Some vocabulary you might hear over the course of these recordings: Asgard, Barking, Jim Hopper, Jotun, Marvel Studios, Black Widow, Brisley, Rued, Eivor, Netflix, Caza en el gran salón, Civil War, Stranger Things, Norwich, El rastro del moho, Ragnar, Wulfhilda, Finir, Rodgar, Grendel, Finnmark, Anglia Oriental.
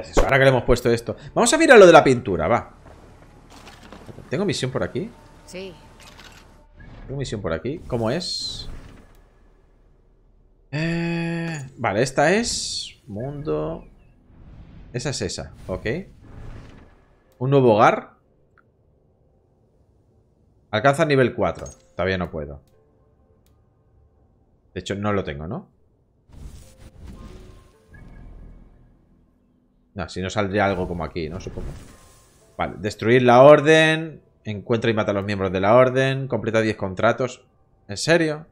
es eso? Ahora que le hemos puesto esto. Vamos a mirar lo de la pintura, va. ¿Tengo misión por aquí? Sí. Tengo misión por aquí. ¿Cómo es? Vale, esta es... Mundo... Esa es esa, ok. Un nuevo hogar. Alcanza nivel 4. Todavía no puedo. De hecho, no lo tengo, ¿no? No, si no saldría algo como aquí, ¿no? Supongo. Vale, destruir la orden. Encuentra y mata a los miembros de la orden. Completa 10 contratos. ¿En serio?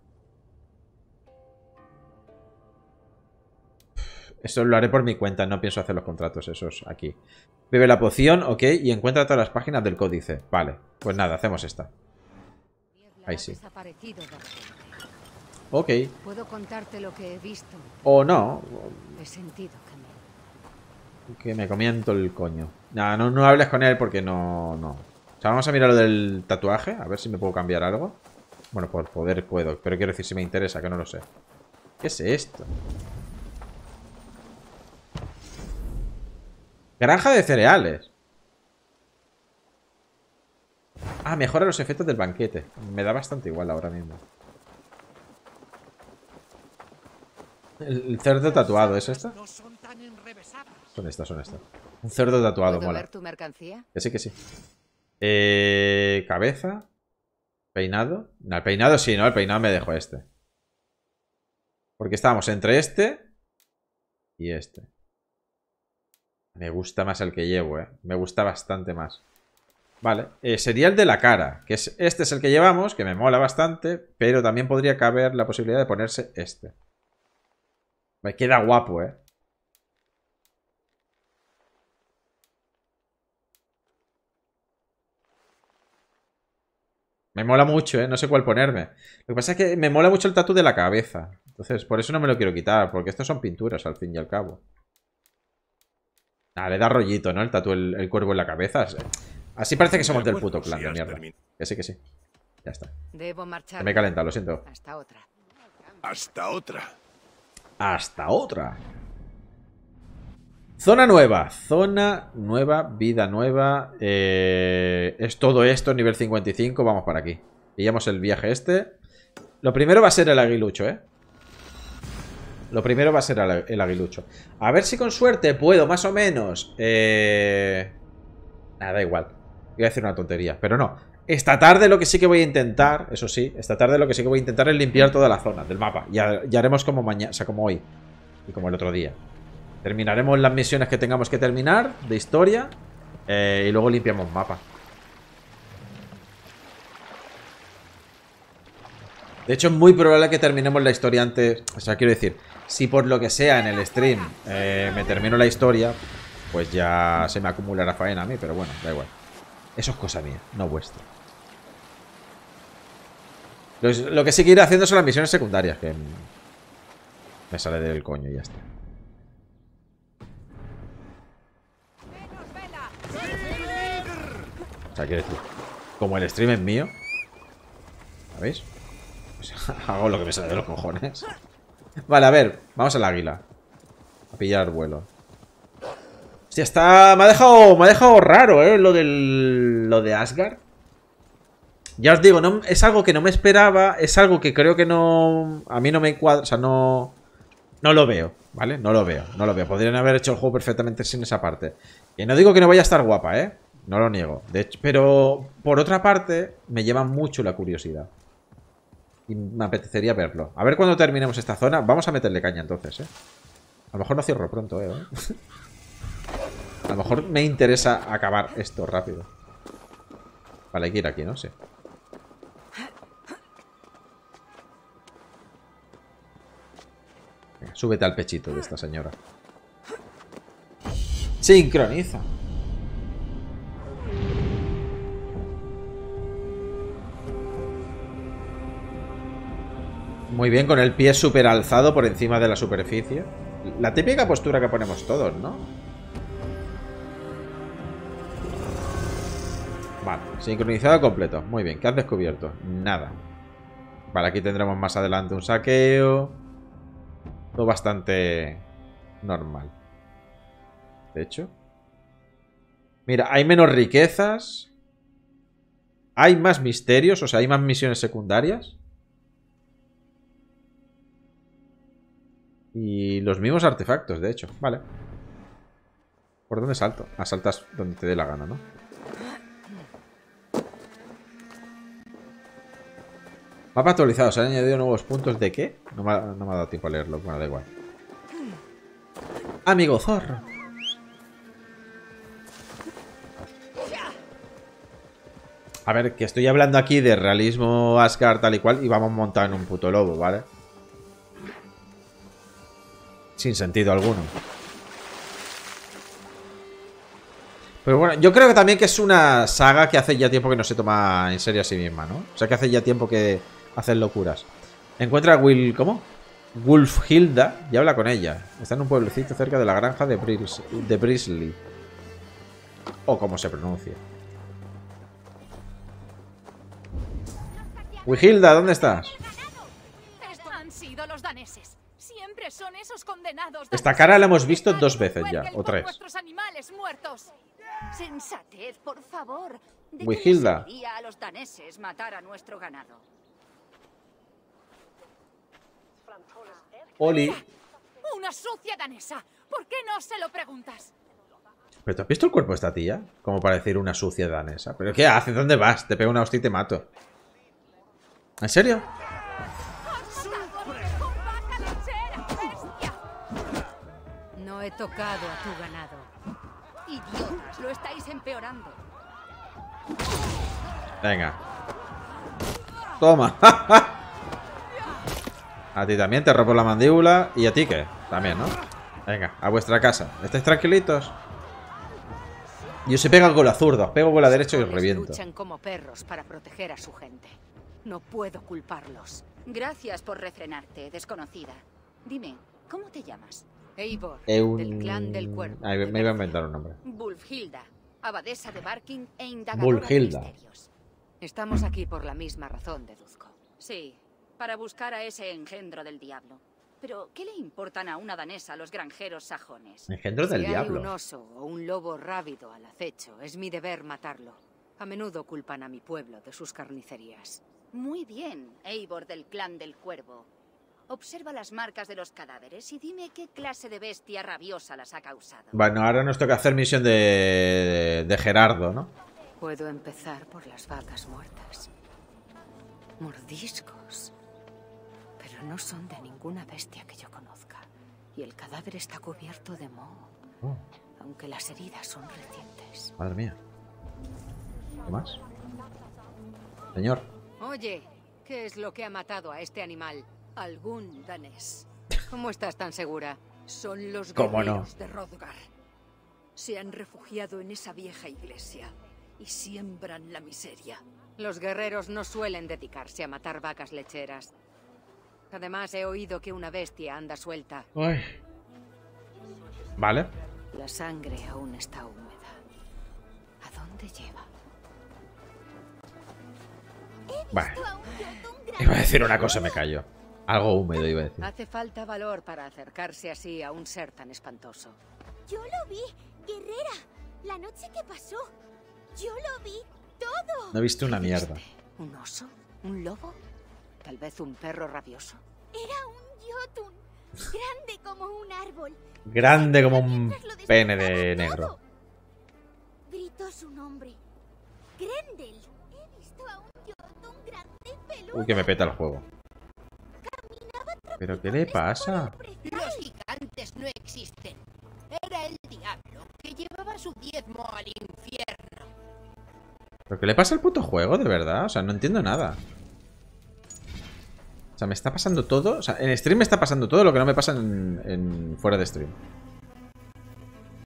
Eso lo haré por mi cuenta. No pienso hacer los contratos esos aquí. Bebe la poción, ok. Y encuentra todas las páginas del códice. Vale, pues nada, hacemos esta. Ahí sí. Ok. Puedo contarte lo que he visto. O no. He sentido que me comían todo el coño. Nah, no hables con él porque no. O sea, vamos a mirar lo del tatuaje. A ver si me puedo cambiar algo. Bueno, por poder puedo. Pero quiero decir si me interesa, que no lo sé. ¿Qué es esto? Granja de cereales. Ah, mejora los efectos del banquete. Me da bastante igual ahora mismo. El cerdo tatuado, ¿es esta? Son estas. Un cerdo tatuado, mola. ¿Puedo ver tu mercancía? Que sí. Cabeza. Peinado. No, el peinado sí, ¿no? El peinado me dejo este. Porque estábamos entre este y este. Me gusta más el que llevo, ¿eh? Me gusta bastante más. Vale, sería el de la cara. Que es, este es el que llevamos, que me mola bastante. Pero también podría caber la posibilidad de ponerse este. Me queda guapo, ¿eh? Me mola mucho, ¿eh? No sé cuál ponerme. Lo que pasa es que me mola mucho el tatu de la cabeza. Entonces, por eso no me lo quiero quitar. Porque estos son pinturas, al fin y al cabo. Ah, le da rollito, ¿no? El tatu, el cuervo en la cabeza. Así parece que somos del puto clan de mierda. Que sí. Ya está. Debo marchar. Me he calentado, lo siento. Hasta otra. Zona nueva, vida nueva. Es todo esto, nivel 55. Vamos para aquí. Pillamos el viaje este. Lo primero va a ser el aguilucho, ¿eh? Lo primero va a ser el aguilucho. A ver si con suerte puedo, más o menos. Nada, da igual. Voy a decir una tontería, pero no. Esta tarde lo que sí que voy a intentar, eso sí, es limpiar toda la zona del mapa. Ya haremos como mañana, o sea, como hoy. Y como el otro día. Terminaremos las misiones que tengamos que terminar de historia. Y luego limpiamos mapa. De hecho, es muy probable que terminemos la historia antes. O sea, quiero decir, si por lo que sea en el stream me termino la historia, pues ya se me acumulará faena a mí. Pero bueno, da igual. Eso es cosa mía, no vuestra. Lo que sí que iré haciendo son las misiones secundarias, que me sale del coño y ya está. O sea, quiero decir, como el stream es mío, ¿sabéis? Hago lo que me sale de los cojones. Vale, a ver, vamos al águila. A pillar vuelo. Hostia, está... Me ha dejado raro, ¿eh? Lo de Asgard. Ya os digo, no, es algo que no me esperaba. Es algo que creo que no... A mí no me encuadra, o sea, no lo veo, ¿vale? No lo veo. Podrían haber hecho el juego perfectamente sin esa parte. Y no digo que no vaya a estar guapa, ¿eh? No lo niego. De hecho, pero por otra parte, me lleva mucho la curiosidad. Y me apetecería verlo. A ver cuando terminemos esta zona. Vamos a meterle caña entonces, ¿eh? A lo mejor no cierro pronto, ¿eh? A lo mejor me interesa acabar esto rápido. Vale, hay que ir aquí, ¿no? Sí. Venga, súbete al pechito de esta señora. Sincroniza. Muy bien, con el pie súper alzado por encima de la superficie. La típica postura que ponemos todos, ¿no? Vale, sincronizado completo. Muy bien, ¿qué has descubierto? Nada. Vale, aquí tendremos más adelante un saqueo. Todo bastante normal. de hecho. Mira, hay menos riquezas. Hay más misterios, o sea, hay más misiones secundarias. Y los mismos artefactos, de hecho. Vale. ¿Por dónde salto? Ah, saltas donde te dé la gana, ¿no? Mapa actualizado. Se han añadido nuevos puntos de qué. No me ha dado tiempo a leerlo. Bueno, da igual. Amigo zorro. A ver, que estoy hablando aquí de realismo Asgard tal y cual y vamos montados en un puto lobo, ¿vale? Sin sentido alguno. Pero bueno, yo creo que también que es una saga que hace ya tiempo que no se toma en serio a sí misma, ¿no? O sea, que hace ya tiempo que hacen locuras. Encuentra a ¿cómo? Wulfhilda y habla con ella. Está en un pueblecito cerca de la granja de Brisley. O como se pronuncia. Wulfhilda, ¿dónde estás? Estos han sido los daneses. Siempre son esos condenados. Esta cara la hemos visto 2 veces ya, o 3. Nuestros animales muertos. Sensatez, por favor. Wulfhilda. Sería a los daneses matar a nuestro ganado. Oli. Una sucia danesa. ¿Por qué no se lo preguntas? ¿Pero te has visto el cuerpo de esta tía? Como para decir una sucia danesa. ¿Pero qué haces? ¿Dónde vas? Te pego una hostia y te mato. ¿En serio? No he tocado a tu ganado. Idiotas, lo estáis empeorando. Venga. Toma. A ti también te rompo la mandíbula. ¿Y a ti qué? También, ¿no? Venga, a vuestra casa. ¿Estáis tranquilitos? Yo se pega con la zurda, os pego con la derecha y os reviento. Luchan como perros para proteger a su gente. No puedo culparlos. Gracias por refrenarte, desconocida. Dime, ¿cómo te llamas? Eivor, del clan del cuervo. Ah, me iba a inventar un nombre. Wulfhilda, abadesa de Barking e indagadora Wulfhilda. De misterios. Estamos aquí por la misma razón, deduzco. Sí, para buscar a ese engendro del diablo. Pero, ¿qué le importan a una danesa los granjeros sajones? ¿Engendro del diablo? Si hay un oso o un lobo rávido al acecho, es mi deber matarlo. A menudo culpan a mi pueblo de sus carnicerías. Muy bien, Eivor del clan del cuervo. Observa las marcas de los cadáveres y dime qué clase de bestia rabiosa las ha causado. Bueno, ahora nos toca hacer misión de Gerardo, ¿no? Puedo empezar por las vacas muertas. Mordiscos. Pero no son de ninguna bestia que yo conozca. Y el cadáver está cubierto de moho. Oh. Aunque las heridas son recientes. Madre mía. ¿Qué más? Señor. Oye, ¿qué es lo que ha matado a este animal? Algún danés. ¿Cómo estás tan segura? Son los guerreros de Rodgar. Se han refugiado en esa vieja iglesia y siembran la miseria. Los guerreros no suelen dedicarse a matar vacas lecheras. Además, he oído que una bestia anda suelta. Uy. Vale. La sangre aún está húmeda. ¿A dónde lleva? Vale. Iba a decir una cosa, me callo. Algo húmedo iba a decir. Hace falta valor para acercarse así a un ser tan espantoso. Yo lo vi, guerrera. La noche que pasó. Yo lo vi todo. No he visto una mierda. ¿Un oso? ¿Un lobo? Tal vez un perro rabioso. Era un Jotun. Grande como un árbol. Grande como un pene de negro. Gritó su nombre. Grendel. He visto a un Jotun grande y peludo. Uy, que me peta el juego. ¿Pero qué le pasa? Los gigantes no existen. Era el diablo que llevaba su diezmo al infierno. ¿Pero qué le pasa al puto juego, de verdad? O sea, no entiendo nada. O sea, me está pasando todo. O sea, en stream me está pasando todo lo que no me pasa en fuera de stream.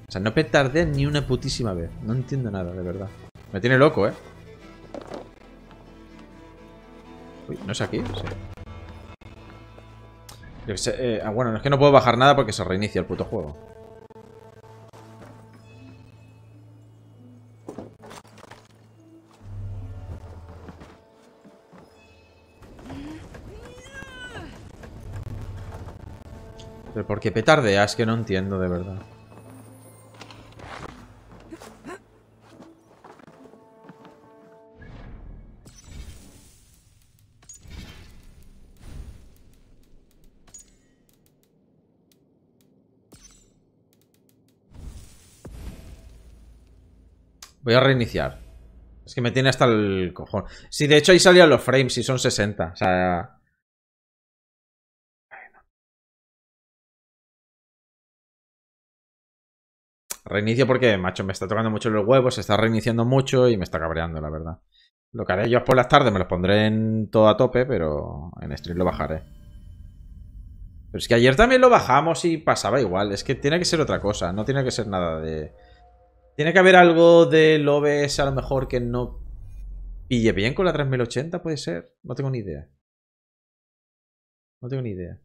O sea, no me tardé ni una putísima vez. No entiendo nada, de verdad. Me tiene loco, ¿eh? Uy, ¿no es aquí? Sí. Bueno, es que no puedo bajar nada porque se reinicia el puto juego. Pero ¿por qué petardea? Es que no entiendo, de verdad. Voy a reiniciar. Es que me tiene hasta el cojón. Sí, de hecho ahí salían los frames y son 60. O sea... Reinicio porque, macho, me está tocando mucho los huevos, se está reiniciando mucho y me está cabreando, la verdad. Lo que haré yo por las tardes, me los pondré en todo a tope, pero en stream lo bajaré. Pero es que ayer también lo bajamos y pasaba igual. Es que tiene que ser otra cosa, no tiene que ser nada de... Tiene que haber algo del OBS a lo mejor que no pille bien con la 3080, puede ser. No tengo ni idea. No tengo ni idea.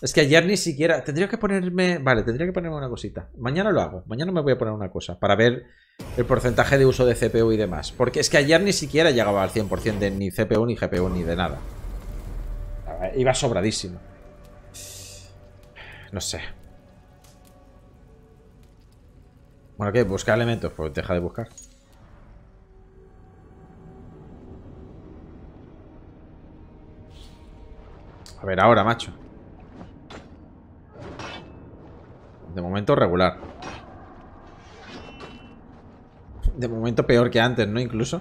Es que ayer ni siquiera... Tendría que ponerme... Vale, tendría que ponerme una cosita. Mañana lo hago. Mañana me voy a poner una cosa para ver el porcentaje de uso de CPU y demás. Porque es que ayer ni siquiera llegaba al 100% de ni CPU, ni GPU, ni de nada. Iba sobradísimo. No sé. Bueno, ¿qué? ¿Buscar elementos? Pues deja de buscar. A ver, ahora, macho. De momento regular. De momento peor que antes, ¿no? Incluso.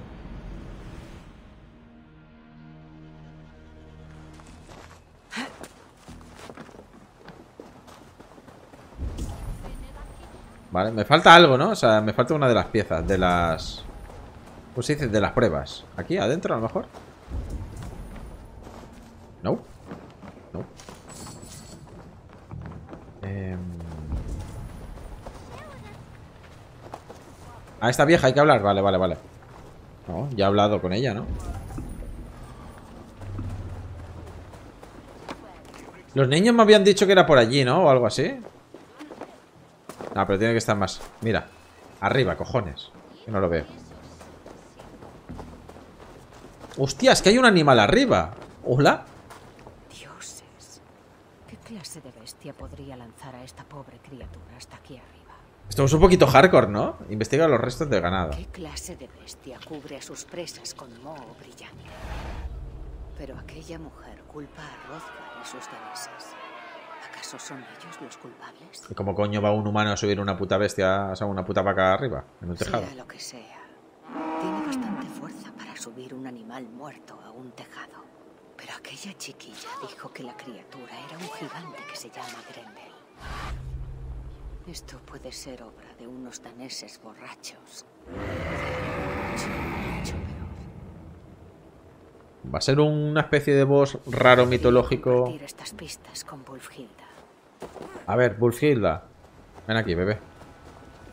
Vale, me falta algo, ¿no? O sea, me falta una de las piezas, de las... ¿Cómo se dice? De las pruebas. ¿Aquí adentro a lo mejor? No. No. A esta vieja hay que hablar. Vale, vale, vale. No, ya he hablado con ella, ¿no? Los niños me habían dicho que era por allí, ¿no? O algo así. No, pero tiene que estar más. Mira. Arriba, cojones. Que no lo veo. Hostia, es que hay un animal arriba. Hola. Dioses. ¿Qué clase de bestia podría lanzar a esta pobre criatura hasta aquí arriba? Esto es un poquito hardcore, ¿no? Investiga los restos de ganado. ¿Qué clase de bestia cubre a sus presas con moho brillante? Pero aquella mujer culpa a Rodgar y sus daneses. ¿Acaso son ellos los culpables? ¿Y cómo coño va un humano a subir una puta bestia, o sea, una puta vaca arriba, en un tejado? Sea lo que sea, tiene bastante fuerza para subir un animal muerto a un tejado. Pero aquella chiquilla dijo que la criatura era un gigante que se llama Grendel. Esto puede ser obra de unos daneses borrachos. Mucho, mucho peor. Va a ser una especie de boss raro mitológico. Estas pistas con Wulfhilda. A ver, Wulfhilda. Ven aquí, bebé.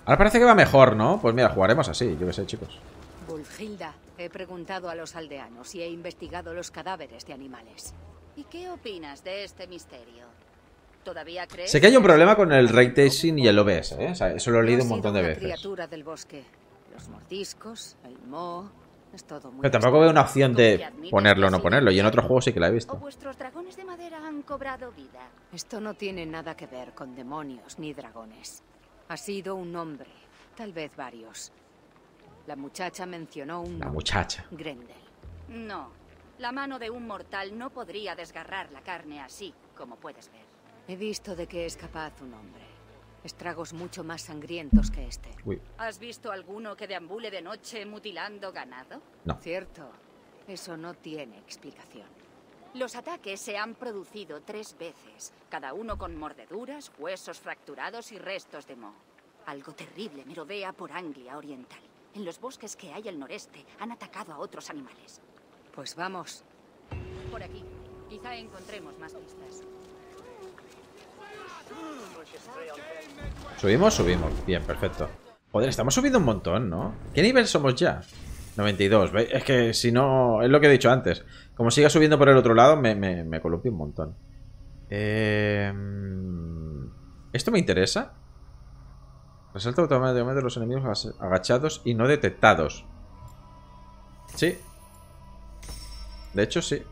Ahora parece que va mejor, ¿no? Pues mira, jugaremos así, yo qué sé, chicos. Wulfhilda, he preguntado a los aldeanos y he investigado los cadáveres de animales. ¿Y qué opinas de este misterio? ¿Todavía crees? Sé que hay un problema con el ray tracing y el OBS, ¿eh? O sea, eso lo he leído un montón de veces. Criatura del bosque. Los mordiscos, el moho, es todo muy... Pero tampoco veo una opción de ponerlo o no ponerlo, y en otros juegos sí que la he visto. Vuestros dragones de madera han cobrado vida. Esto no tiene nada que ver con demonios ni dragones. Ha sido un hombre, tal vez varios. La muchacha mencionó un... La muchacha. Grendel. No, la mano de un mortal no podría desgarrar la carne así, como puedes ver. He visto de qué es capaz un hombre. Estragos mucho más sangrientos que este. Uy. ¿Has visto alguno que deambule de noche mutilando ganado? No. Cierto. Eso no tiene explicación. Los ataques se han producido 3 veces, cada uno con mordeduras, huesos fracturados y restos de moho. Algo terrible merodea por Anglia Oriental. En los bosques que hay al noreste han atacado a otros animales. Pues vamos. Por aquí. Quizá encontremos más pistas. ¿Subimos? Subimos. Bien, perfecto. Joder, estamos subiendo un montón, ¿no? ¿Qué nivel somos ya? 92. Es que si no... Es lo que he dicho antes. Como siga subiendo por el otro lado, me columpio un montón. ¿Esto me interesa? Resalta automáticamente los enemigos agachados y no detectados. Sí. De hecho, sí.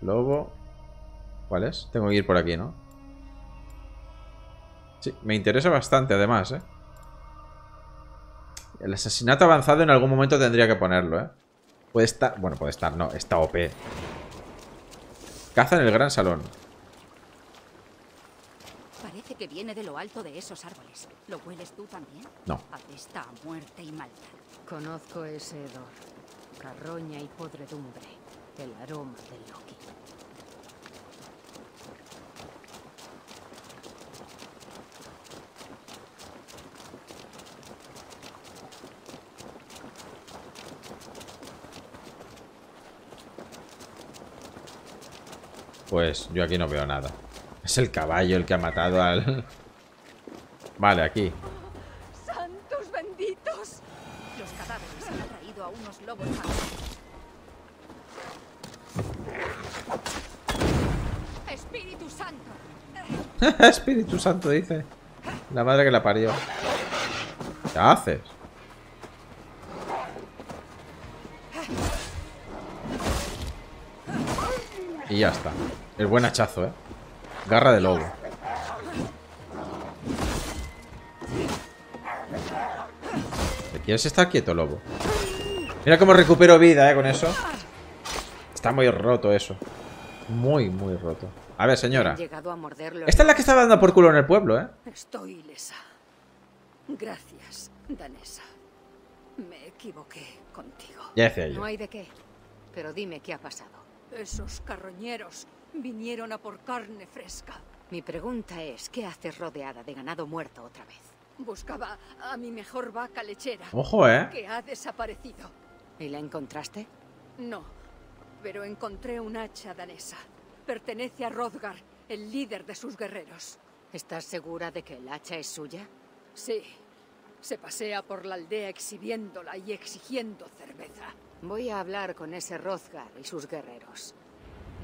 Lobo. ¿Cuál es? Tengo que ir por aquí, ¿no? Sí, me interesa bastante además, ¿eh? El asesinato avanzado en algún momento tendría que ponerlo, ¿eh? Puede estar... Bueno, puede estar, no. Está OP. Caza en el gran salón. Parece que viene de lo alto de esos árboles. ¿Lo hueles tú también? No. Apesta a muerte y maldad. Conozco ese hedor. Carroña y podredumbre. El aroma del Loki. Pues yo aquí no veo nada. Es el caballo el que ha matado al... Vale, aquí. ¡Santos benditos! Los cadáveres han atraído a unos lobos. ¡Espíritu Santo! ¡Espíritu Santo! Dice la madre que la parió. ¿Qué haces? Y ya está. El buen hachazo, ¿eh? Garra de lobo. ¿Te quieres estar quieto, lobo? Mira cómo recupero vida, con eso. Está muy roto eso. Muy, muy roto. A ver, señora. Esta es la que estaba dando por culo en el pueblo, ¿eh? Estoy ilesa. Gracias, danesa. Me equivoqué contigo. Ya decía yo. No hay de qué. Pero dime qué ha pasado. Esos carroñeros vinieron a por carne fresca. Mi pregunta es, ¿qué haces rodeada de ganado muerto otra vez? Buscaba a mi mejor vaca lechera. Ojo, que ha desaparecido. ¿Y la encontraste? No, pero encontré un hacha danesa. Pertenece a Rodgar, el líder de sus guerreros. ¿Estás segura de que el hacha es suya? Sí, se pasea por la aldea exhibiéndola y exigiendo cerveza. Voy a hablar con ese Rodgar y sus guerreros.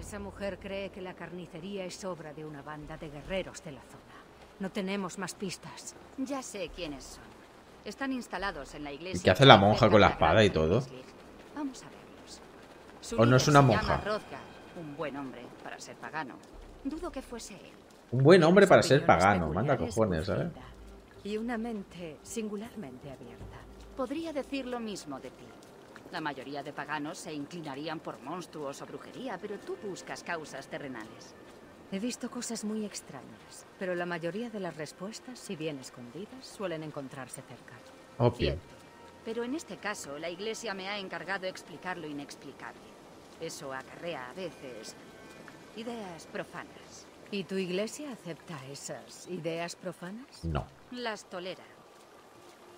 Esa mujer cree que la carnicería es obra de una banda de guerreros de la zona. No tenemos más pistas. Ya sé quiénes son. Están instalados en la iglesia. ¿Y qué hace la monja con la espada y todo? Vamos a verlos. ¿O no es una monja? Rodgar, un buen hombre para ser pagano. Dudo que fuese él. Un buen hombre para ser pagano. Manda cojones, ¿sabes? Y una mente singularmente abierta. Podría decir lo mismo de ti. La mayoría de paganos se inclinarían por monstruos o brujería, pero tú buscas causas terrenales. He visto cosas muy extrañas, pero la mayoría de las respuestas, si bien escondidas, suelen encontrarse cerca. Obvio. Pero en este caso, la iglesia me ha encargado explicar lo inexplicable. Eso acarrea a veces ideas profanas. ¿Y tu iglesia acepta esas ideas profanas? No. Las tolera.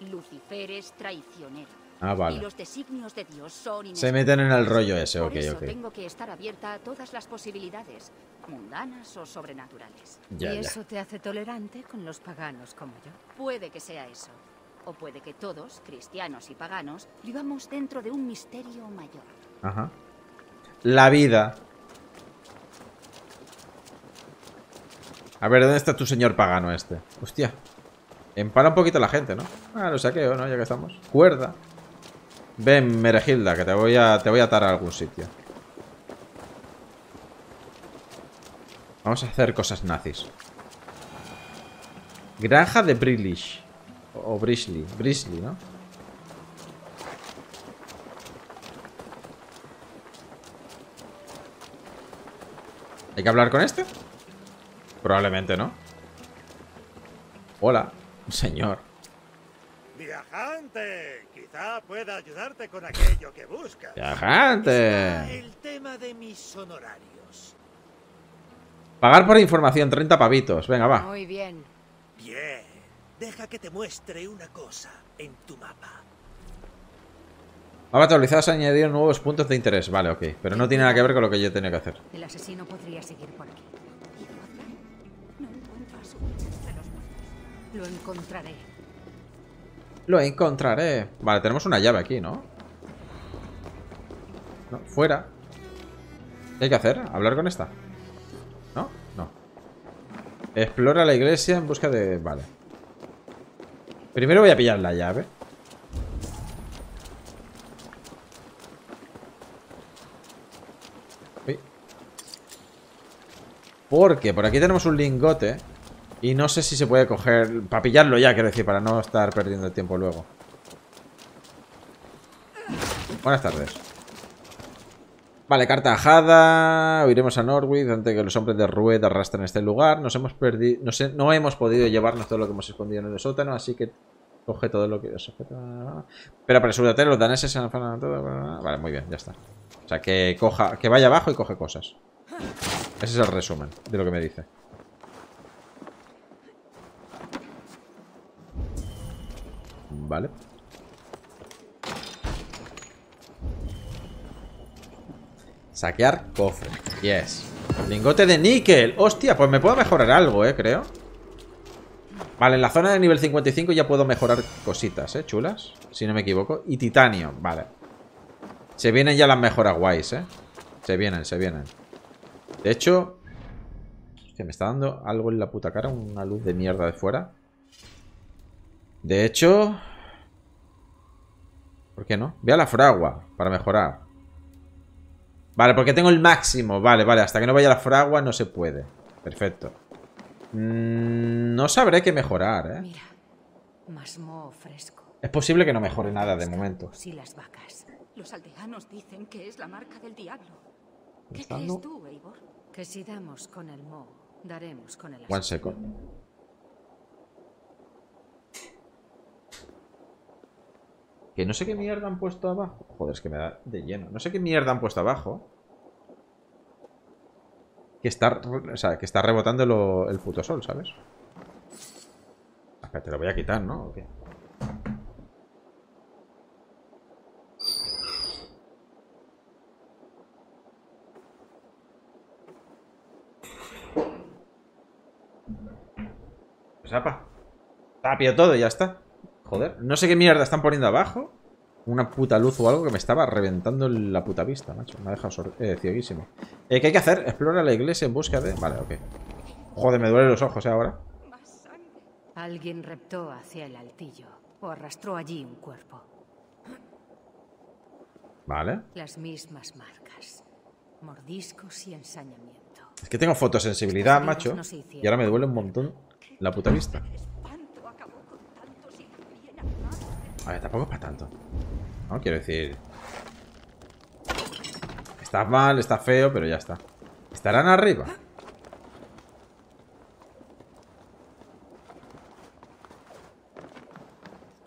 Lucifer es traicionero. Ah, vale. Y los designios de Dios son... Se meten en el rollo ese, ok, ok. Tengo que estar abierta a todas las posibilidades, mundanas o sobrenaturales. Ya, ¿y eso te hace tolerante con los paganos como yo? Puede que sea eso. O puede que todos, cristianos y paganos, vivamos dentro de un misterio mayor. Ajá. La vida. A ver, ¿dónde está tu señor pagano este? Hostia. Empala un poquito la gente, ¿no? Ah, lo saqueo, ¿no? Ya que estamos. Cuerda. Ven, Merejilda, que te voy a atar a algún sitio. Vamos a hacer cosas nazis. Granja de Brisley. O Brisley. Brisley, ¿no? ¿Hay que hablar con este? Probablemente no. Hola, señor. Viajante, quizá pueda ayudarte con aquello que buscas. Viajante. El tema de mis honorarios. Pagar por información, 30 pavitos. Venga, va. Muy bien. Bien. Deja que te muestre una cosa en tu mapa. Mapa actualizado, se añadieron nuevos puntos de interés. Vale, ok. Pero no tiene nada que ver con lo que yo tenía que hacer. El asesino podría seguir por aquí. No encuentro a su mujer entre los muertos. Lo encontraré. Lo encontraré. Vale, tenemos una llave aquí, ¿no? No, fuera. ¿Qué hay que hacer? ¿Hablar con esta? No, no. Explora la iglesia en busca de... Vale. Primero voy a pillar la llave. Uy. Porque por aquí tenemos un lingote. Y no sé si se puede coger... Para pillarlo ya, quiero decir, para no estar perdiendo el tiempo luego. Buenas tardes. Vale, carta ajada. Iremos a Norwich antes de que los hombres de Rued arrastren este lugar. Nos hemos perdido. No hemos podido llevarnos todo lo que hemos escondido en el sótano, así que coge todo lo que os objeta. Pero apresúrate, los daneses se han afanado todo. Vale, muy bien, ya está. O sea, que coja, que vaya abajo y coge cosas. Ese es el resumen de lo que me dice. Vale. Saquear cofre. Yes. Lingote de níquel. Hostia, pues me puedo mejorar algo, creo. Vale, en la zona de nivel 55 ya puedo mejorar cositas, chulas. Si no me equivoco. Y titanio, vale. Se vienen ya las mejoras guays, Se vienen. De hecho... Hostia, me está dando algo en la puta cara. Una luz de mierda de fuera. De hecho... ¿Por qué no? Ve a la fragua para mejorar. Vale, porque tengo el máximo. Vale, vale. Hasta que no vaya la fragua no se puede. Perfecto. No sabré qué mejorar, Mira, más moho fresco. Es posible que no mejore nada de momento. Sí, las vacas. Los aldeanos dicen que es la marca del diablo. ¿Qué crees tú, Eivor? Que si damos con el moho, daremos con el asco. One second. Que no sé qué mierda han puesto abajo. Joder, es que me da de lleno. No sé qué mierda han puesto abajo. Que está, o sea, que está rebotando el puto sol, ¿sabes? Espera, te lo voy a quitar, ¿no? ¿O qué? Pues tapio todo y ya está. Joder, no sé qué mierda están poniendo abajo. Una puta luz o algo que me estaba reventando la puta vista, macho. Me ha dejado cieguísimo. ¿Qué hay que hacer? Explora la iglesia en busca de... Vale, ok. Joder, me duelen los ojos, ahora. Alguien reptó hacia el altillo o arrastró allí un cuerpo. Vale. Las mismas marcas. Mordiscos y ensañamiento. Es que tengo fotosensibilidad, macho. Y ahora me duele un montón la puta vista. A ver, tampoco es para tanto. No, quiero decir... Está mal, está feo, pero ya está. ¿Estarán arriba?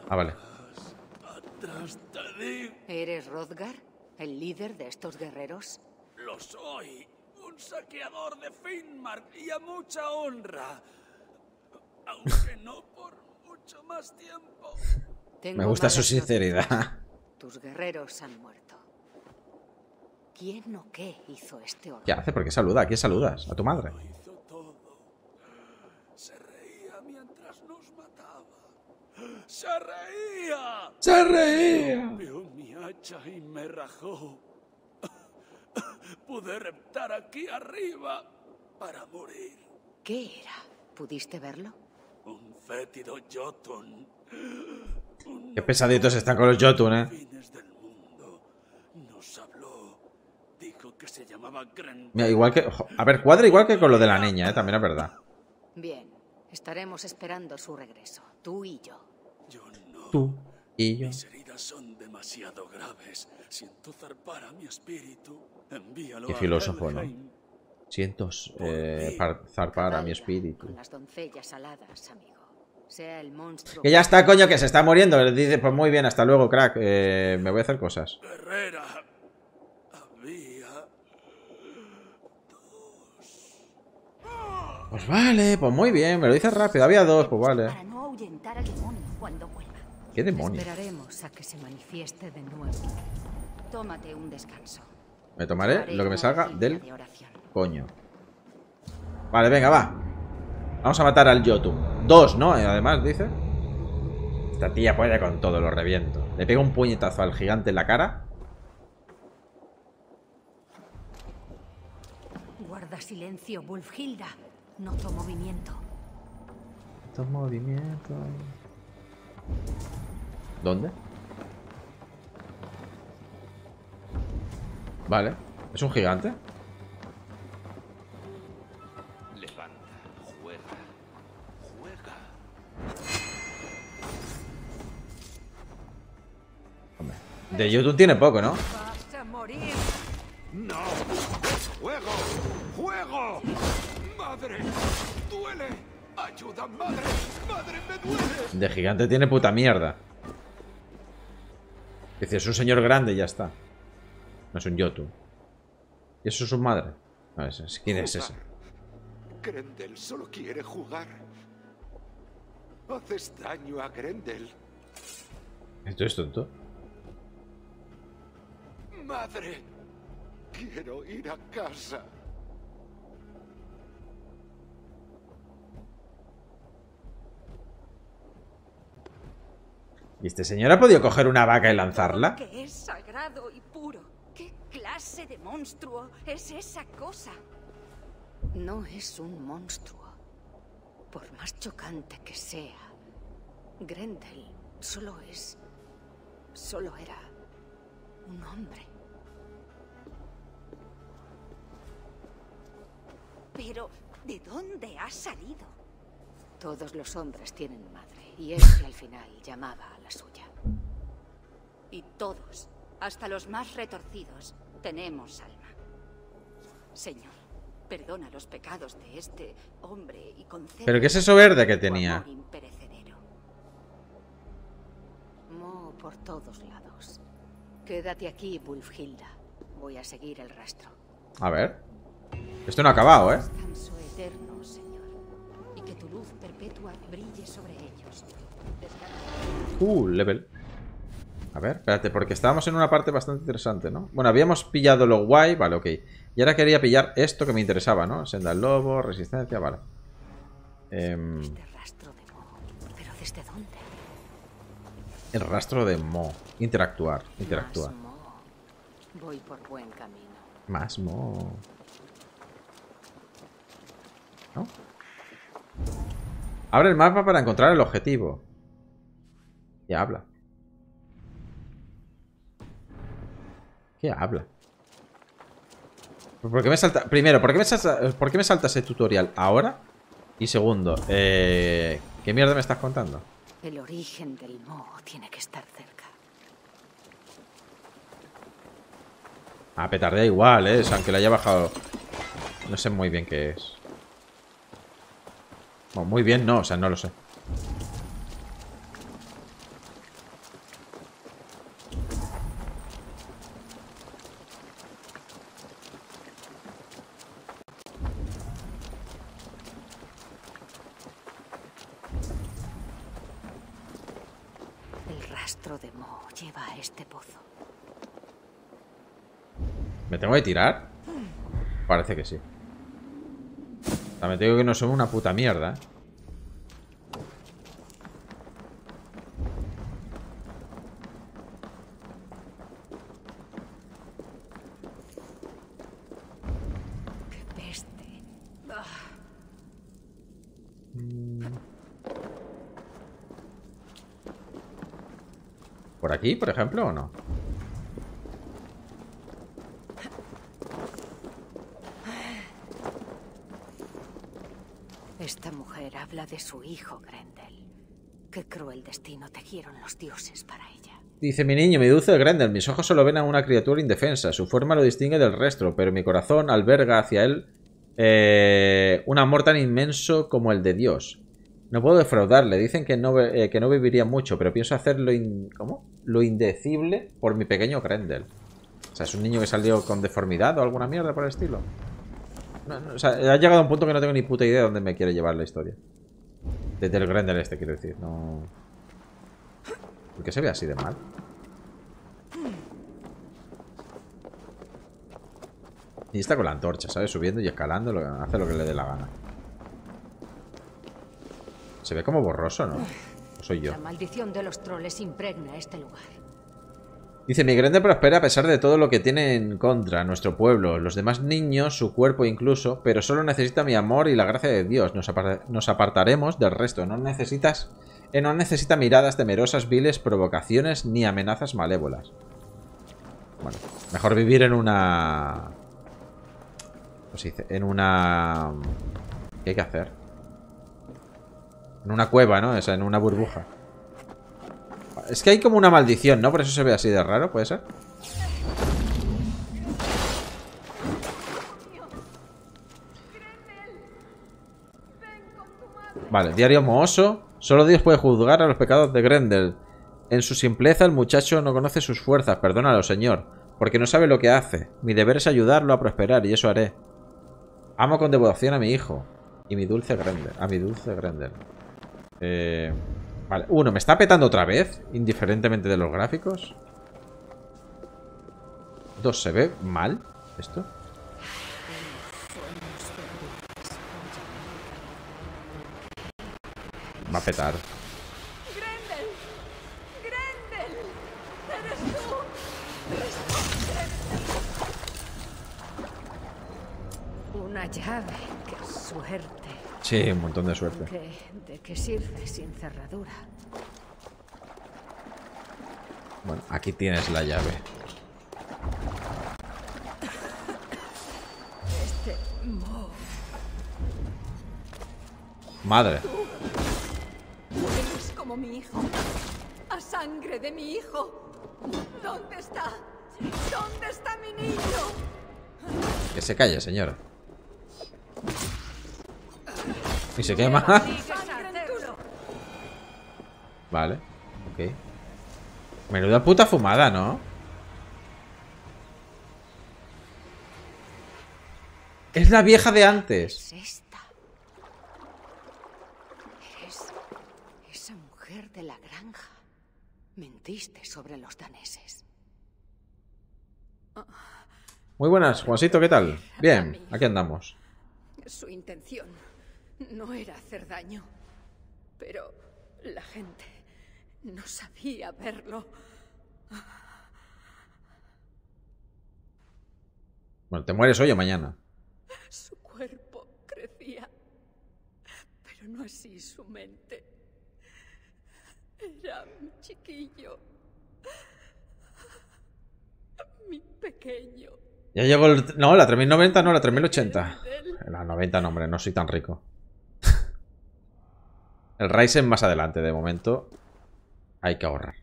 Ah, vale. ¿Eres Rodgar, el líder de estos guerreros? Lo soy. Un saqueador de Finnmark y a mucha honra. Aunque no por mucho más tiempo... Me gusta su sinceridad. Tus guerreros han muerto. ¿Quién o qué hizo este horror? ¿Qué hace? ¿Por qué saluda? ¿A quién saludas? ¿A tu madre? Hizo todo. Se reía mientras nos mataba. ¡Se reía! ¡Se reía! Me rompió mi hacha y me rajó. Pude reptar aquí arriba para morir. ¿Qué era? ¿Pudiste verlo? Un fétido Jotun. Qué pesaditos están con los Jotun, Mira, igual que... A ver, cuadra igual que con lo de la niña, también es verdad. Bien, estaremos esperando su regreso, tú y yo. Tú y yo. Mis heridas son demasiado graves. Siento zarpar a mi espíritu. Envíalo. Qué filósofo, ¿no? Siento zarpar a mi espíritu. Las doncellas aladas, amigo. Sea el monstruo. Que ya está, coño, que se está muriendo. Le dice, pues muy bien, hasta luego, crack. Me voy a hacer cosas. Guerrera, había dos. Pues vale, pues muy bien. Me lo dices rápido. Había dos, pues vale. Para no ahuyentar al demonio cuando vuelva. ¿Qué demonio? Esperaremos a que se manifieste de nuevo. Tómate un descanso. Me tomaré lo que me salga del coño. Vale, venga, va. Vamos a matar al Jotun. Dos, ¿no? Además, dice. Esta tía puede con todo, lo reviento. Le pego un puñetazo al gigante en la cara. Guarda silencio, Wulfhilda. Noto movimiento. Noto movimiento. ¿Dónde? Vale. ¿Es un gigante? De Jotun tiene poco, ¿no? fuego! ¡Madre! ¡Duele! ¡Ayuda, madre! ¡Madre, me duele! De gigante tiene puta mierda. Dice, es un señor grande y ya está. No es un Jotun. ¿Y eso es su madre? No, ¿quién es ese? Grendel solo quiere jugar. Haces daño a Grendel. ¿Esto es tonto? Madre, quiero ir a casa. ¿Y este señor ha podido coger una vaca y lanzarla? Que es sagrado y puro. ¿Qué clase de monstruo es esa cosa? No es un monstruo. Por más chocante que sea, Grendel solo es... solo era... un hombre. Pero, ¿de dónde ha salido? Todos los hombres tienen madre, y es que al final llamaba a la suya. Y todos, hasta los más retorcidos, tenemos alma. Señor, perdona los pecados de este hombre y concede... ¿Pero qué es eso verde que tenía? Moho por todos lados. Quédate aquí, Wulfhilda. Voy a seguir el rastro. A ver. Esto no ha acabado, ¿eh? Descanso eterno, Señor. Y que tu luz perpetua brille sobre ellos. Level. A ver, espérate, porque estábamos en una parte bastante interesante, ¿no? Bueno, habíamos pillado lo guay, vale, ok. Y ahora quería pillar esto que me interesaba, ¿no? Senda al lobo, resistencia, vale. Este rastro de moho, ¿pero desde dónde? El rastro de moho. Interactuar, interactuar. Más moho. Voy por buen camino. Más moho. ¿No? Abre el mapa para encontrar el objetivo. Ya habla. ¿Qué habla? ¿Por qué me salta? Primero, ¿por qué me salta ese tutorial ahora? Y segundo, ¿qué mierda me estás contando? El origen del moho tiene que estar cerca. Ah, petardea igual, o sea, aunque lo haya bajado. No sé muy bien qué es. Bueno, muy bien, no, o sea, no lo sé. ¿Tengo que tirar? Parece que sí. También te digo que no son una puta mierda, ¿eh? Qué peste. ¿Por aquí, por ejemplo, o no? Esta mujer habla de su hijo, Grendel. Qué cruel destino tejieron los dioses para ella. Dice, mi niño, mi dulce Grendel, mis ojos solo ven a una criatura indefensa. Su forma lo distingue del resto, pero mi corazón alberga hacia él un amor tan inmenso como el de Dios. No puedo defraudarle. Dicen que no viviría mucho, pero pienso hacer lo indecible por mi pequeño Grendel. O sea, es un niño que salió con deformidad o alguna mierda por el estilo. O sea, ha llegado a un punto que no tengo ni puta idea de dónde me quiere llevar la historia. Desde el Grendel este, quiero decir. No. ¿Por qué se ve así de mal? Y está con la antorcha, ¿sabes? Subiendo y escalando, hace lo que le dé la gana. Se ve como borroso, ¿no? ¿O soy yo? La maldición de los troles impregna este lugar. Dice, mi Grendel prospera a pesar de todo lo que tiene en contra nuestro pueblo, los demás niños, su cuerpo incluso, pero solo necesita mi amor y la gracia de Dios. Nos apartaremos del resto. No necesita miradas temerosas, viles, provocaciones ni amenazas malévolas. Bueno, mejor vivir en una... ¿Cómo se dice? En una... ¿Qué hay que hacer? En una cueva, ¿no? O sea, en una burbuja. Es que hay como una maldición, ¿no? Por eso se ve así de raro, ¿puede ser? Vale, diario mohoso. Solo Dios puede juzgar a los pecados de Grendel. En su simpleza el muchacho no conoce sus fuerzas. Perdónalo, señor, porque no sabe lo que hace. Mi deber es ayudarlo a prosperar y eso haré. Amo con devoción a mi hijo y mi dulce Grendel. A mi dulce Grendel. Vale, uno, me está petando otra vez, indiferentemente de los gráficos. Dos, se ve mal esto. Va a petar. Grendel, Grendel, eres tú. Responde. Una llave, qué suerte. Sí, un montón de suerte. ¿De qué sirve sin cerradura? Bueno, aquí tienes la llave. Este moho. Madre. Mi hijo, a sangre de mi hijo. ¿Dónde está? ¿Dónde está mi niño? Que se calle, señora. Y se quema. Vale, ok. Menuda puta fumada, ¿no? Es la vieja de antes. De la granja. Mentiste sobre los daneses. Muy buenas, Juancito, ¿qué tal? Bien, aquí andamos. Su intención no era hacer daño, pero la gente no sabía verlo. Bueno, te mueres hoy o mañana. Su cuerpo crecía, pero no así su mente. Era mi chiquillo. Mi pequeño. Ya llegó el... No, la 3090, no, la 3080. La 90, no, hombre, no soy tan rico. El Ryzen más adelante, de momento. Hay que ahorrar.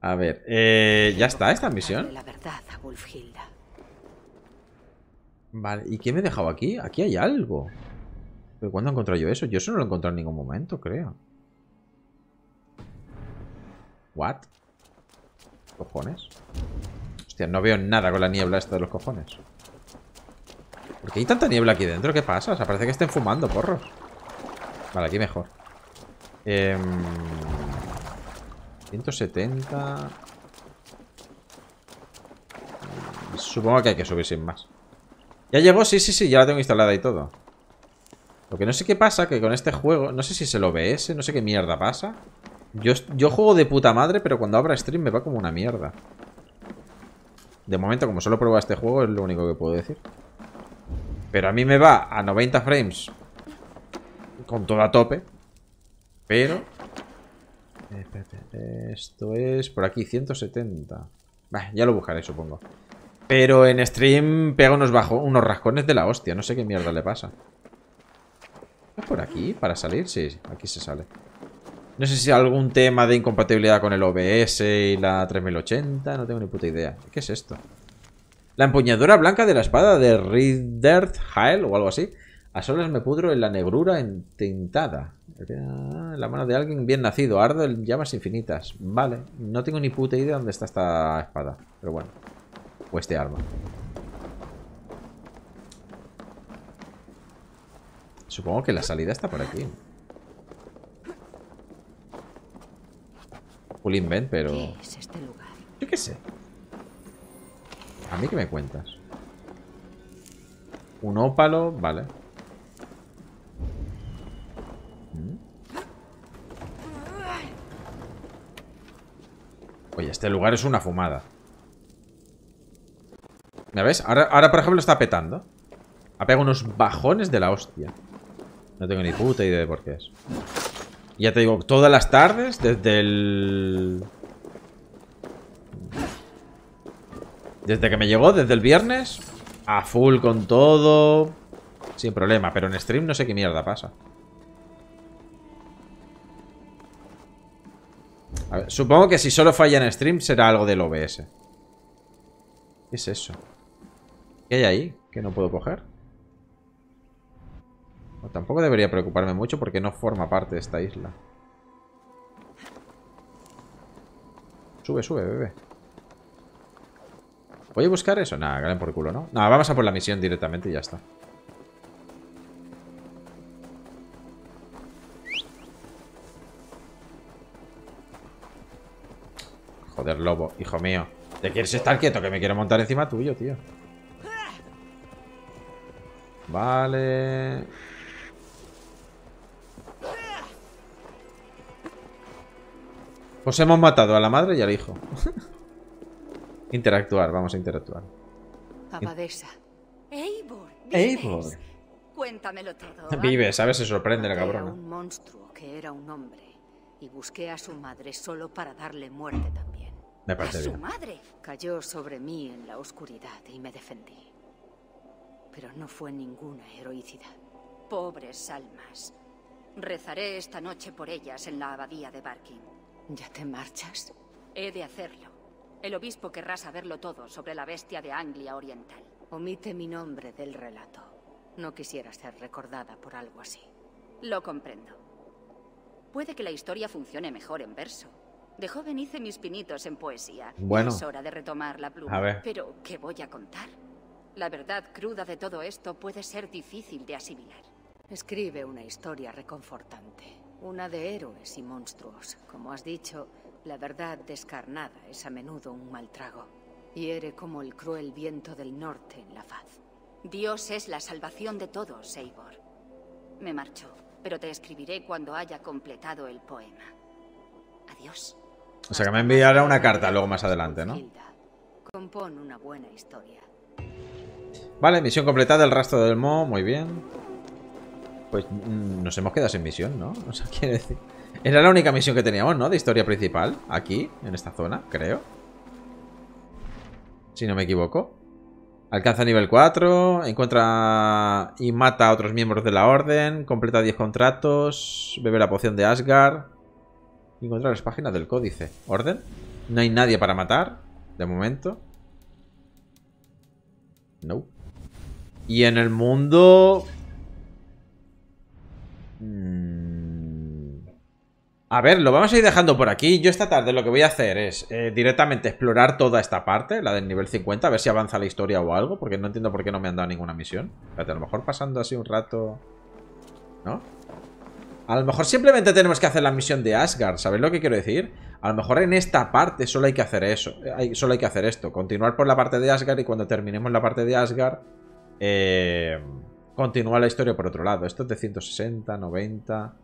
A ver, ¿ya está esta misión? La verdad a Wulfhilda. Vale, ¿y qué me he dejado aquí? Aquí hay algo. ¿Pero cuándo he encontrado yo eso? Yo eso no lo he encontrado en ningún momento, creo. ¿What? ¿Cojones? Hostia, no veo nada con la niebla esta de los cojones. ¿Por qué hay tanta niebla aquí dentro? ¿Qué pasa? O sea, parece que estén fumando, porros. Vale, aquí mejor. 170... Supongo que hay que subir sin más. ¿Ya llegó? Sí, sí, sí, ya la tengo instalada y todo. Lo que no sé qué pasa, que con este juego... No sé si se lo ve ese, no sé qué mierda pasa. Yo juego de puta madre, pero cuando abra stream me va como una mierda. De momento, como solo prueba este juego, es lo único que puedo decir. Pero a mí me va a 90 frames. Con todo a tope. Pero... Espérate, esto es... Por aquí, 170. Bah, ya lo buscaré, supongo. Pero en stream pega unos rascones de la hostia. No sé qué mierda le pasa. ¿Por aquí? ¿Para salir? Sí, aquí se sale. No sé si algún tema de incompatibilidad con el OBS y la 3080. No tengo ni puta idea. ¿Qué es esto? La empuñadura blanca de la espada de Riddert Hael o algo así. A solas me pudro en la negrura entintada. La mano de alguien bien nacido. Ardo en llamas infinitas. Vale, no tengo ni puta idea dónde está esta espada. Pero bueno. O este arma. Supongo que la salida está por aquí. Full invent, pero... ¿Qué es este lugar? Yo qué sé. ¿A mí qué me cuentas? Un ópalo, vale. Oye, este lugar es una fumada. ¿Me ves? Ahora por ejemplo, está petando. Ha pegado unos bajones de la hostia. No tengo ni puta idea de por qué es. Ya te digo, todas las tardes, desde el... Desde que me llegó, desde el viernes, a full con todo, sin problema. Pero en stream no sé qué mierda pasa. A ver, supongo que si solo falla en stream será algo del OBS. ¿Qué es eso? ¿Qué hay ahí? ¿Que no puedo coger? Bueno, tampoco debería preocuparme mucho porque no forma parte de esta isla. Sube, sube, bebé. ¿Voy a buscar eso? Nada, ganen por culo, ¿no? Nada, vamos a por la misión directamente y ya está. Joder, lobo, hijo mío. ¿Te quieres estar quieto? Que me quiero montar encima tuyo, tío. Vale. Pues hemos matado a la madre y al hijo. Interactuar, vamos a interactuar. Abadesa. Eivor. Eivor. Cuéntamelo todo. Vive, ¿sabes? Se sorprende la cabrona. Un monstruo que era un hombre. Y busqué a su madre solo para darle muerte también. Me parece bien. Su madre cayó sobre mí en la oscuridad y me defendí. Pero no fue ninguna heroicidad. Pobres almas. Rezaré esta noche por ellas en la abadía de Barking. ¿Ya te marchas? He de hacerlo. El obispo querrá saberlo todo sobre la bestia de Anglia Oriental. Omite mi nombre del relato. No quisiera ser recordada por algo así. Lo comprendo. Puede que la historia funcione mejor en verso. De joven hice mis pinitos en poesía. Bueno. Es hora de retomar la pluma. A ver. Pero, ¿qué voy a contar? La verdad cruda de todo esto puede ser difícil de asimilar. Escribe una historia reconfortante. Una de héroes y monstruos. Como has dicho, la verdad descarnada es a menudo un mal trago. Hiere como el cruel viento del norte en la faz. Dios es la salvación de todos, Eivor. Me marcho. Pero te escribiré cuando haya completado el poema. Adiós. O sea que me enviará una carta luego más adelante, ¿no? Compón una buena historia. Vale, misión completada, el rastro del moho, muy bien. Pues nos hemos quedado sin misión, ¿no? O sea, quiere decir... Era la única misión que teníamos, ¿no? De historia principal, aquí, en esta zona, creo. Si no me equivoco. Alcanza nivel 4, encuentra y mata a otros miembros de la orden, completa 10 contratos, bebe la poción de Asgard, encuentra las páginas del códice. ¿Orden? No hay nadie para matar, de momento. No. Y en el mundo... A ver, lo vamos a ir dejando por aquí. Yo esta tarde lo que voy a hacer es directamente explorar toda esta parte, la del nivel 50, a ver si avanza la historia o algo, porque no entiendo por qué no me han dado ninguna misión. Espérate, a lo mejor pasando así un rato... ¿No? A lo mejor simplemente tenemos que hacer la misión de Asgard, ¿sabéis lo que quiero decir? A lo mejor en esta parte solo hay que hacer eso, solo hay que hacer esto. Continuar por la parte de Asgard y cuando terminemos la parte de Asgard, continuar la historia por otro lado. Esto es de 160, 90...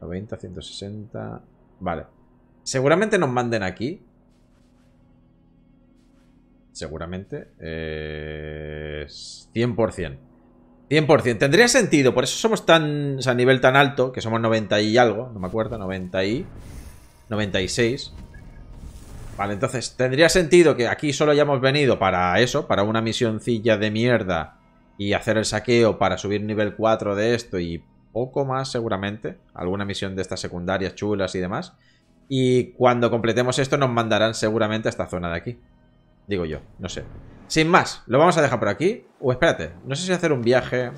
90, 160... Vale. Seguramente nos manden aquí. Seguramente. 100%. 100%. Tendría sentido. Por eso somos tan... O sea, a nivel tan alto. Que somos 90 y algo. No me acuerdo. 90 y... 96. Vale, entonces. Tendría sentido que aquí solo hayamos venido para eso. Para una misioncilla de mierda. Y hacer el saqueo para subir nivel 4 de esto y... poco más seguramente, alguna misión de estas secundarias chulas y demás, y cuando completemos esto nos mandarán seguramente a esta zona de aquí, digo yo, no sé. Sin más, lo vamos a dejar por aquí. O espérate, no sé si hacer un viaje.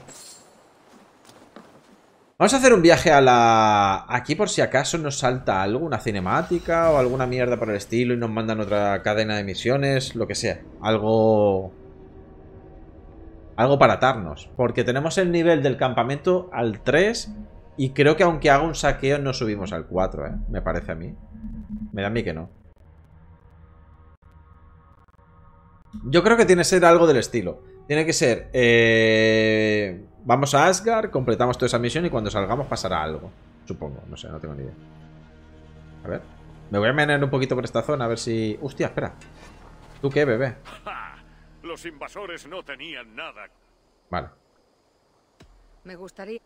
Vamos a hacer un viaje a la... Aquí por si acaso nos salta algo, una cinemática o alguna mierda por el estilo y nos mandan otra cadena de misiones, lo que sea, algo... Algo para atarnos, porque tenemos el nivel del campamento al 3 y creo que aunque haga un saqueo no subimos al 4, me parece a mí. Me da a mí que no. Yo creo que tiene que ser algo del estilo. Tiene que ser, vamos a Asgard, completamos toda esa misión y cuando salgamos pasará algo. Supongo, no sé, no tengo ni idea. A ver, me voy a menear un poquito por esta zona a ver si... Hostia, espera. ¿Tú qué, bebé? Los invasores no tenían nada. Vale. Me gustaría...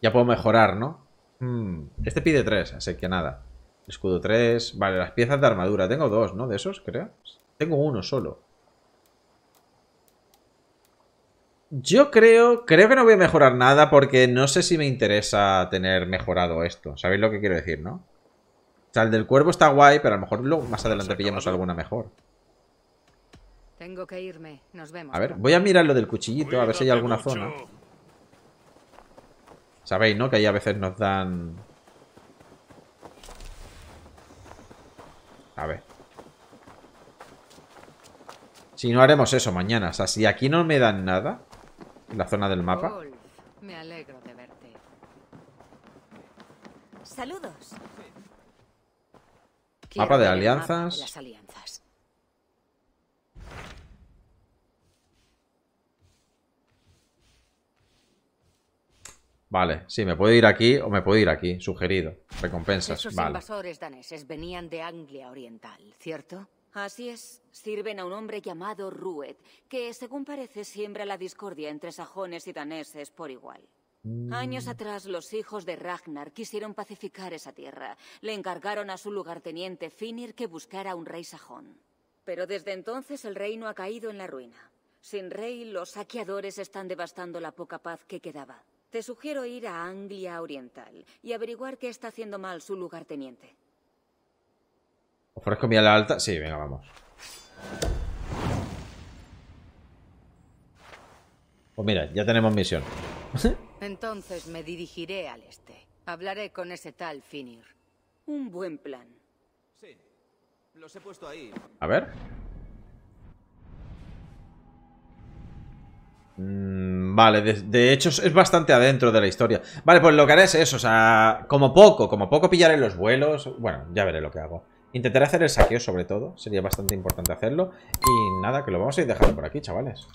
Ya puedo mejorar, ¿no? Este pide 3, así que nada. Escudo 3. Vale, las piezas de armadura. Tengo 2, ¿no? De esos, creo. Tengo uno solo. Yo creo que no voy a mejorar nada porque no sé si me interesa tener mejorado esto. ¿Sabéis lo que quiero decir, no? O sea, el del cuervo está guay, pero a lo mejor luego más adelante pillamos alguna mejor. Tengo que irme. Nos vemos. A ver, voy a mirar lo del cuchillito, a ver si hay alguna zona. Sabéis, ¿no? Que ahí a veces nos dan... A ver. Si no haremos eso mañana. O sea, si aquí no me dan nada en la zona del mapa. Wolf, me alegro de verte. Saludos. Mapa de alianzas. Las alianzas. Vale, sí, me puedo ir aquí o me puedo ir aquí. Sugerido. Recompensas. Esos invasores daneses venían de Anglia Oriental, ¿cierto? Así es. Sirven a un hombre llamado Rued, que según parece siembra la discordia entre sajones y daneses por igual. Años atrás los hijos de Ragnar quisieron pacificar esa tierra. Le encargaron a su lugarteniente Finir que buscara un rey sajón. Pero desde entonces el reino ha caído en la ruina. Sin rey, los saqueadores están devastando la poca paz que quedaba. Te sugiero ir a Anglia Oriental y averiguar qué está haciendo mal su lugarteniente. ¿Ofrezco mi ala alta? Sí, venga, vamos. Pues mira, ya tenemos misión. Entonces me dirigiré al este. Hablaré con ese tal Finir. Un buen plan. Sí, los he puesto ahí. A ver. Vale, de hecho es bastante adentro de la historia. Vale, pues lo que haré es eso, o sea, como poco pillaré los vuelos. Bueno, ya veré lo que hago. Intentaré hacer el saqueo sobre todo, sería bastante importante hacerlo. Y nada, que lo vamos a ir dejando por aquí, chavales.